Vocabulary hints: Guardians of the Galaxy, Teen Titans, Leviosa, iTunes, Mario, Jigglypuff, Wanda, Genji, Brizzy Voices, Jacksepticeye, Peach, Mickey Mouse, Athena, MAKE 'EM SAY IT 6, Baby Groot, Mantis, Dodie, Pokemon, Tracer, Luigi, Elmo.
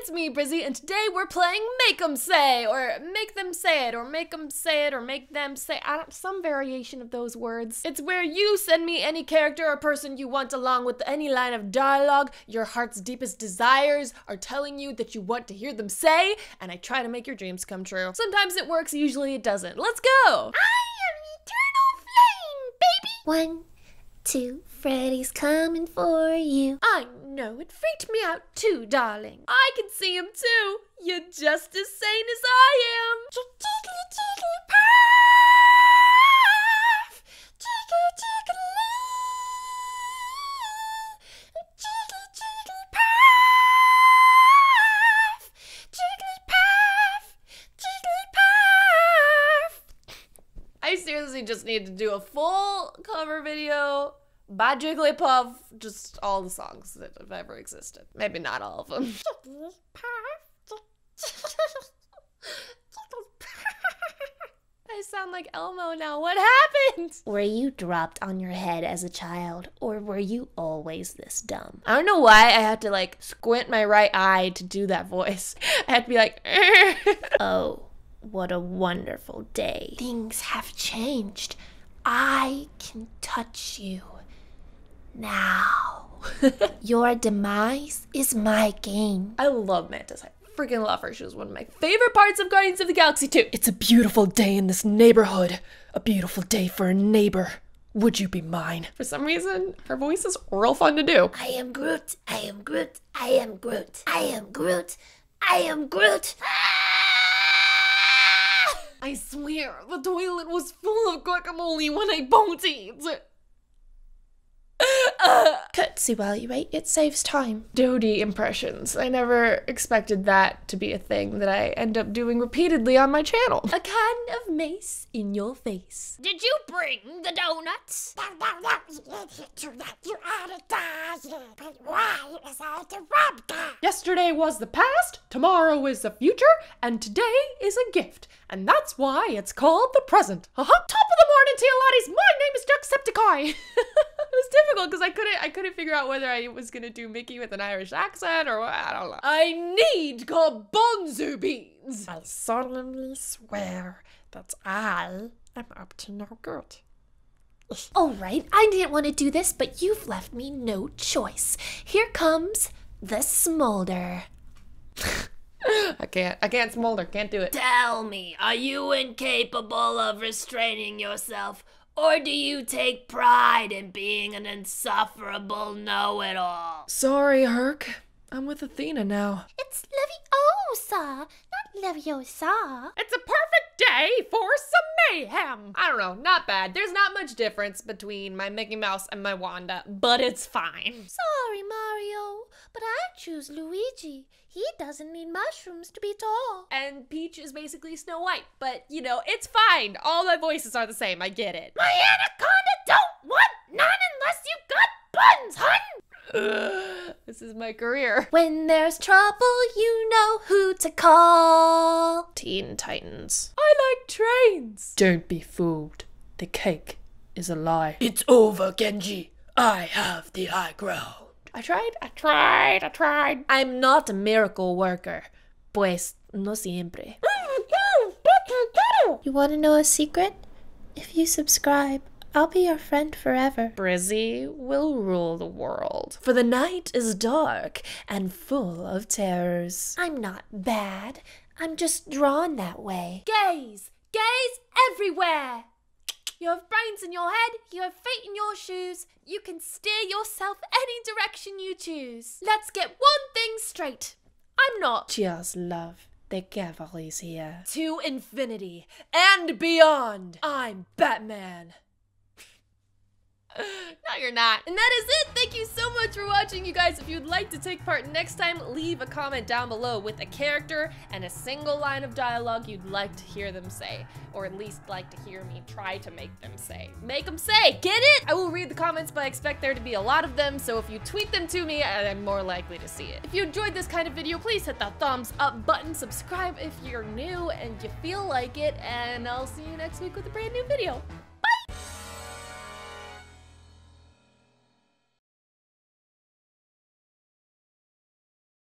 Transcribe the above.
it's me, Brizzy, and today we're playing Make 'em Say, or Make Them Say It, or Make 'em Say It, or Make Them Say some variation of those words. It's where you send me any character or person you want along with any line of dialogue your heart's deepest desires are telling you that you want to hear them say, and I try to make your dreams come true. Sometimes it works, usually it doesn't. Let's go! I am eternal flame, baby! 1, 2, Freddy's coming for you. I know, it freaked me out too, darling. I can see him too. You're just as sane as I am. Jigglypuff! Jigglypuff! Jigglypuff! I seriously just need to do a full cover video by Jigglypuff, just all the songs that have ever existed. Maybe not all of them. Jigglypuff. I sound like Elmo now. What happened? Were you dropped on your head as a child, or were you always this dumb? I don't know why I had to like squint my right eye to do that voice. I had to be like, oh, what a wonderful day. Things have changed. I can touch you. Now. Your demise is my gain. I love Mantis. I freaking love her. She was one of my favorite parts of Guardians of the Galaxy 2. It's a beautiful day in this neighborhood. A beautiful day for a neighbor. Would you be mine? For some reason, her voice is real fun to do. I am Groot. I am Groot. I am Groot. I am Groot. I am Groot. I swear, the toilet was full of guacamole when I boned it. Curtsy while you wait, it saves time. Dodie impressions. I never expected that to be a thing that I end up doing repeatedly on my channel. A can of mace in your face. Did you bring the donuts? Yesterday was the past, tomorrow is the future, and today is a gift. And that's why it's called the present. Top of the morning to you laddies, my name is Jacksepticeye. It was difficult because I couldn't figure out whether I was gonna do Mickey with an Irish accent or what, I don't know. I need garbanzo beans. I solemnly swear that I am up to no good. All right, I didn't want to do this, but you've left me no choice. Here comes the smolder. I can't smolder, can't do it. Tell me, are you incapable of restraining yourself? Or do you take pride in being an insufferable know-it-all? Sorry, Herc. I'm with Athena now. It's Leviosa, not Leviosa. It's a perfect day for some mayhem. I don't know, not bad. There's not much difference between my Mickey Mouse and my Wanda, but it's fine. Sorry, Mario, but I choose Luigi. He doesn't need mushrooms to be tall. And Peach is basically Snow White, but you know, it's fine. All my voices are the same, I get it. My anaconda don't want none unless you got buns, hun! This is my career. When there's trouble, you know who to call. Teen Titans. I like trains. Don't be fooled. The cake is a lie. It's over, Genji. I have the high ground. I tried. I'm not a miracle worker. Pues, no siempre. You want to know a secret? If you subscribe, I'll be your friend forever. Brizzy will rule the world. For the night is dark and full of terrors. I'm not bad. I'm just drawn that way. Gays! Gays everywhere! You have brains in your head, you have feet in your shoes, you can steer yourself any direction you choose. Let's get one thing straight. I'm not. Cheers, love. The cavalry's here. To infinity and beyond. I'm Batman. No, you're not. And that is it. Thank you so much for watching, you guys. If you'd like to take part next time, leave a comment down below with a character and a single line of dialogue you'd like to hear them say, or at least like to hear me try to make them say. Make them say, get it? I will read the comments, but I expect there to be a lot of them, so if you tweet them to me, I'm more likely to see it. If you enjoyed this kind of video, please hit that thumbs up button, subscribe if you're new and you feel like it, and I'll see you next week with a brand new video.